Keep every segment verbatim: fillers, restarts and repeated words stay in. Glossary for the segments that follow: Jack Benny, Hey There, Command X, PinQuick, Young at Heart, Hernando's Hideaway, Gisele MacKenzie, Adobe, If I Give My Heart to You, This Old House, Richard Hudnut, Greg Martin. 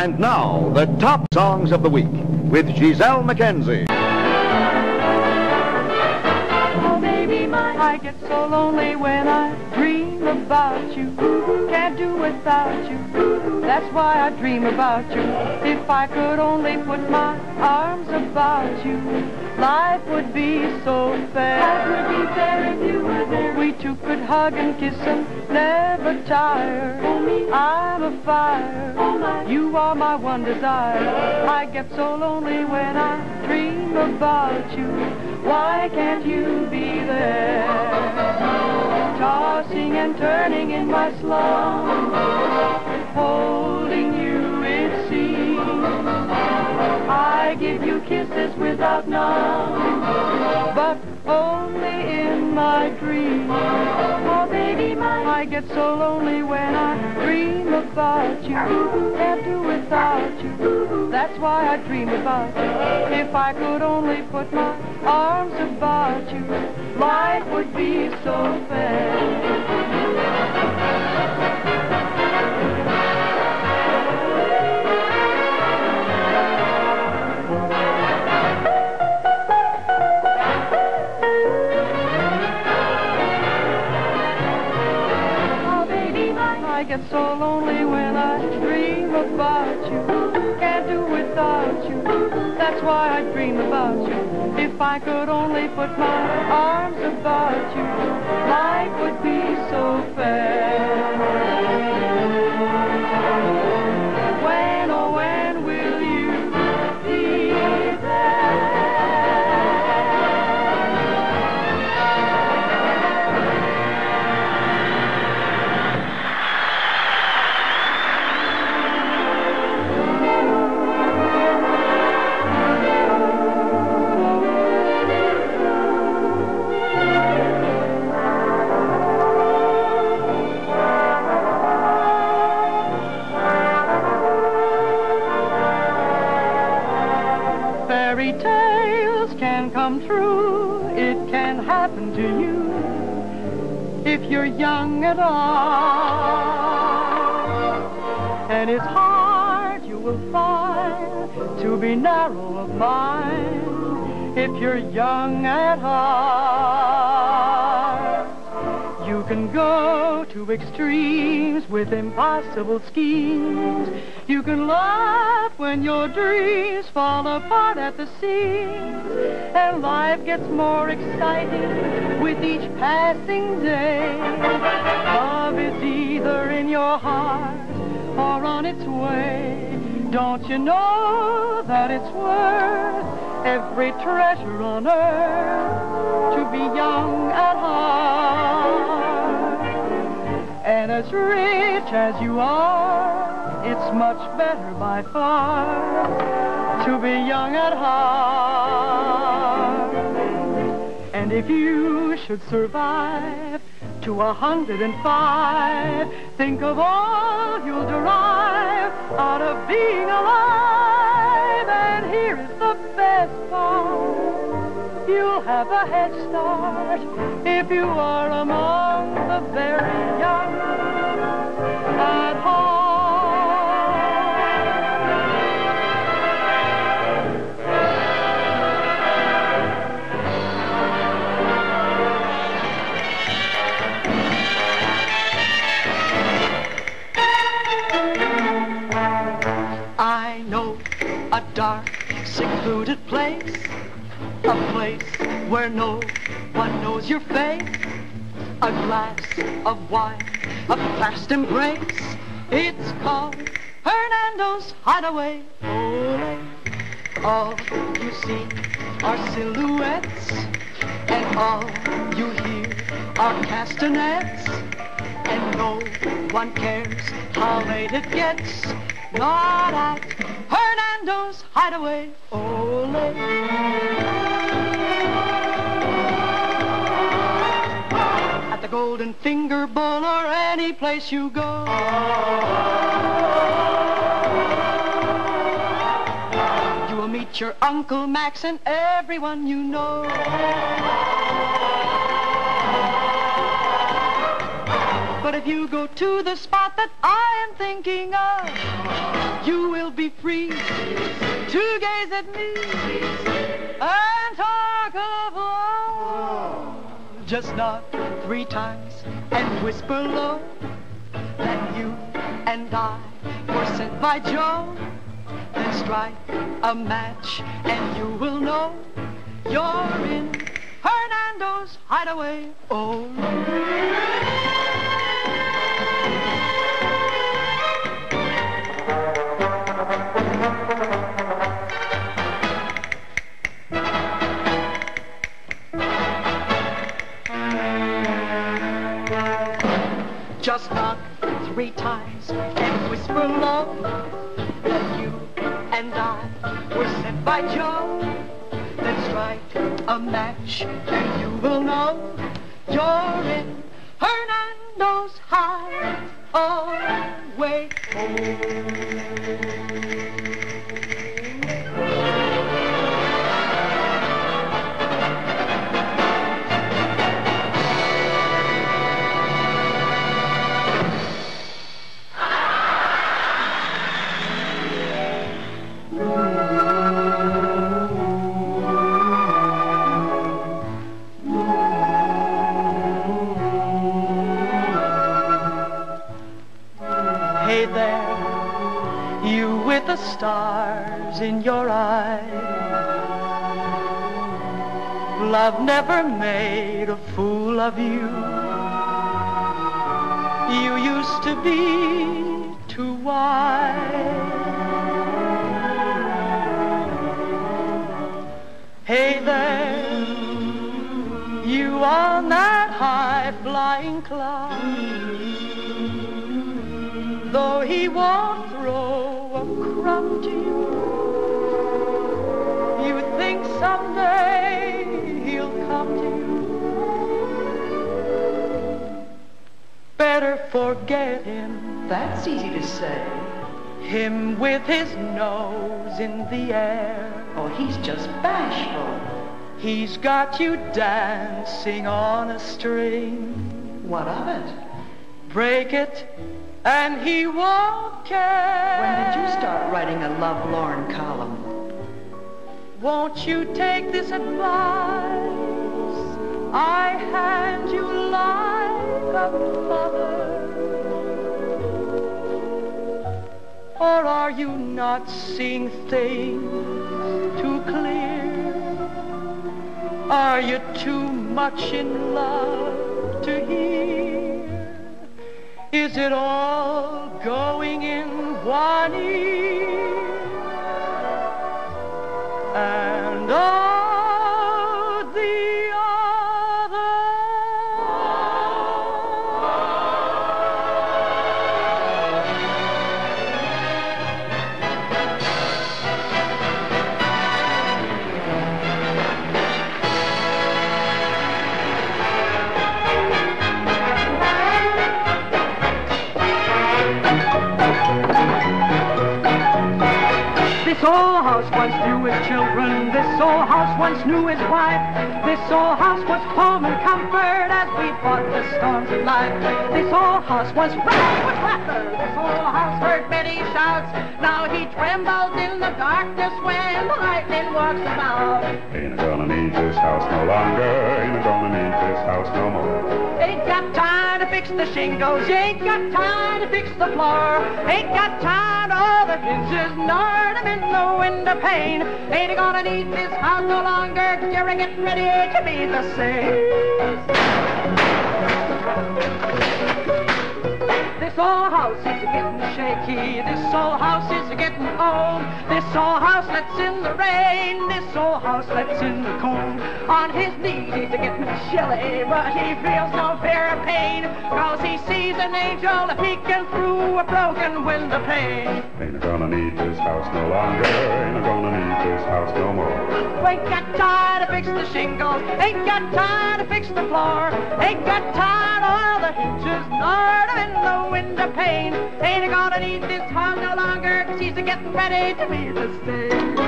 And now, the top songs of the week with Gisele MacKenzie. Oh, baby, mine, I get so lonely when I dream about you. Can't do without you. That's why I dream about you. If I could only put my arms about you, life would be so fair. Life would be fair if you were there. We two could hug and kiss and never tire. Oh, me. I'm afire. Oh, my. You are my one desire. I get so lonely when I dream about you. Why can't you be there? Tossing and turning in my slumber, holding you, it seems. I give you kisses without number, but only in my dreams. Oh, baby, mine, I get so lonely when I dream about you. Can't do without you. That's why I dream about you. If I could only put my arms about you, life would be so fair. I get so lonely when I dream about you. Can't do without you. That's why I dream about you. If I could only put my arms about you, life would be so fair. When, oh, when will you be true? It can happen to you if you're young at all, and it's hard, you will find, to be narrow of mind if you're young at heart. You can go to extremes with impossible schemes. You can laugh when your dreams fall apart at the seams. And life gets more exciting with each passing day. Love is either in your heart or on its way. Don't you know that it's worth every treasure on earth to be young at heart? And as rich as you are, it's much better by far to be young at heart. And if you should survive to a hundred and five, think of all you'll derive out of being alive. And here is the best part: you'll have a head start if you are among the very young at heart. A dark, secluded place, a place where no one knows your face. A glass of wine, a fast embrace. It's called Hernando's Hideaway. Ole. All you see are silhouettes, and all you hear are castanets. And no one cares how late it gets, not at Hernando's Hideaway. Ole. At the Golden Finger Bowl or any place you go, you will meet your Uncle Max and everyone you know. But if you go to the spot that I am thinking of, you will be free to gaze at me and talk of love. Just nod three times and whisper low that you and I were sent by Jove. Then strike a match and you will know you're in Hernando's Hideaway. Oh. Just knock three times and whisper low that you and I were sent by Jove. Then strike a match and you will know you're in Hernando's Hideaway. The stars in your eyes, love never made a fool of you. You used to be too wise. Hey there, you on that high flying cloud, though he won't throw crumb to you, you think someday he'll come to you. Better forget him. That's easy to say. Him with his nose in the air. Oh, he's just bashful. He's got you dancing on a string. What of it? Break it and he won't care. When did you start writing a lovelorn column? Won't you take this advice I hand you like a mother? Or are you not seeing things too clear? Are you too much in love to hear? Is it all going in one ear? And out the This old house once knew its children, this old house once knew its wife. This old house was home and comfort as we fought the storms of life. This old house was racked with laughter, this old house heard many shouts. Now he trembled in the darkness when the lightning walks about. Ain't gonna need this house no longer, ain't gonna need this house no more. Ain't got time to fix the shingles, ain't got time to fix the floor. Ain't got time to all the hinges, nor to mend the window pane. Ain't gonna need this house no longer, you're getting ready to be the same. This old house is getting shaky, this old house is getting old. This old house lets in the rain, this old house lets in the cold. On his knees he's getting chilly, but he feels no fear of pain, cause he sees an angel peeking through a broken window pane. Ain't gonna need this house no longer, ain't gonna need this house no more. Ain't got time to fix the shingles, ain't got time to fix the floor. Ain't got time to all the hinges, nor to mend the window pane. Ain't gonna need this house no longer, cause he's getting ready to be the same.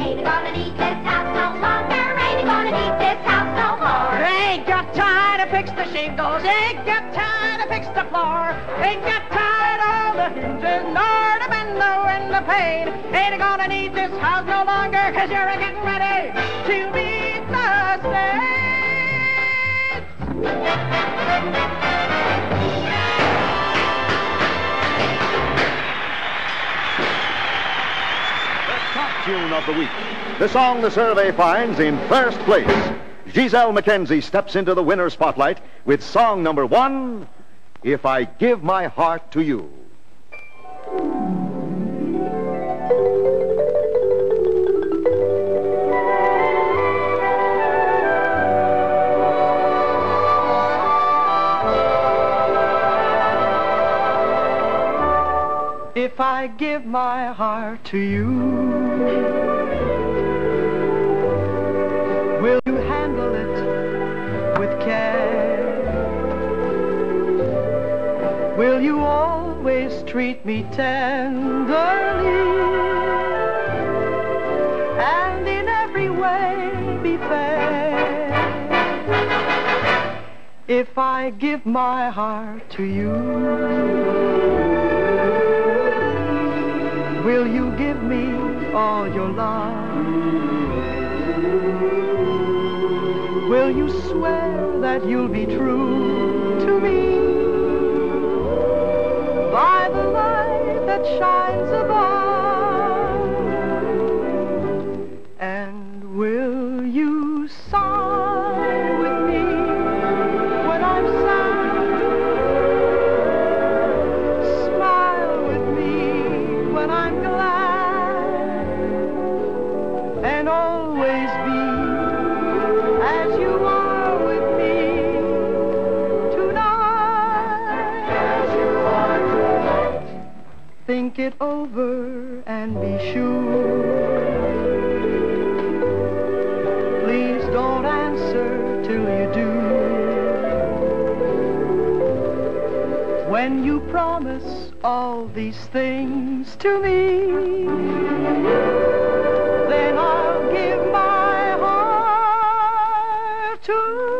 Ain't gonna need this house no longer, ain't gonna need this house no more. Ain't got shingles, ain't got time to fix the floor, ain't got tired of the hinges, nor to bend the window pane. Ain't gonna need this house no longer, cause you're getting ready to meet the States. Tune of the week. The song the survey finds in first place. Gisele MacKenzie steps into the winner spotlight with song number one, If I Give My Heart to You. If I give my heart to you, will you handle it with care? Will you always treat me tenderly and in every way be fair? If I give my heart to you, will you give me all your love? Will you swear that you'll be true to me by the light that shines above? And will you sigh with me when I'm sad? Think it over and be sure. Please don't answer till you do. When you promise all these things to me, then I'll give my heart to you.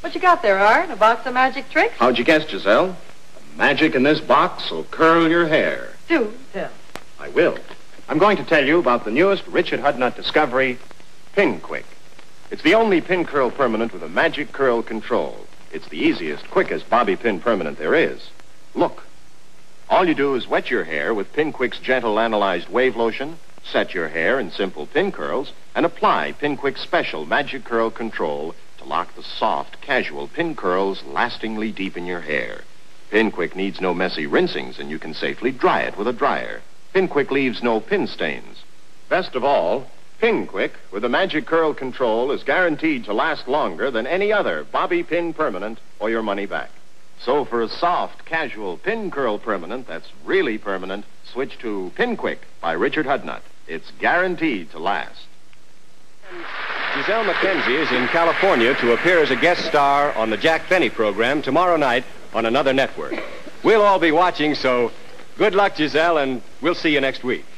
What you got there, Art? A box of magic tricks? How'd you guess, Giselle? Magic in this box will curl your hair. Do tell. I will. I'm going to tell you about the newest Richard Hudnut discovery, PinQuick. It's the only pin curl permanent with a magic curl control. It's the easiest, quickest bobby pin permanent there is. Look. All you do is wet your hair with PinQuick's gentle analyzed wave lotion, set your hair in simple pin curls, and apply PinQuick's special magic curl control to lock the soft, casual pin curls lastingly deep in your hair. PinQuick needs no messy rinsings, and you can safely dry it with a dryer. PinQuick leaves no pin stains. Best of all, PinQuick, with the magic curl control, is guaranteed to last longer than any other bobby pin permanent or your money back. So for a soft, casual pin curl permanent that's really permanent, switch to PinQuick by Richard Hudnut. It's guaranteed to last. Gisele MacKenzie is in California to appear as a guest star on the Jack Benny program tomorrow night on another network. We'll all be watching, so good luck, Gisele, and we'll see you next week.